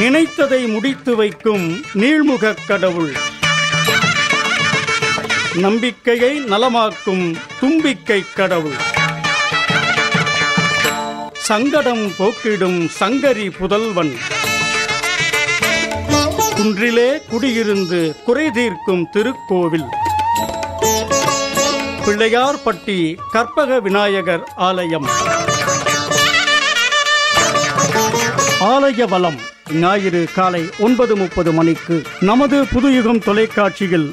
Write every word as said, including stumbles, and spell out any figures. நினைத்ததை முடித்து வைக்கும் நீள்முகக் கடவுள். நம்பிக்கையை நலமாக்கும் தும்பிக்கை கடவுள். சங்கடம் போக்கிடும் சங்கரி புதல்வன். குன்றிலே குடியிருந்து குறை தீர்க்கும் திருக்கோவில். பிள்ளையார்பட்டி கற்பக விநாயகர் ஆலயம். ஆலய வலம் ஞாயிறு காலை ஒன்பது முப்பது மணிக்கு நமது புதுயுகம் தொலைக்காட்சியில்.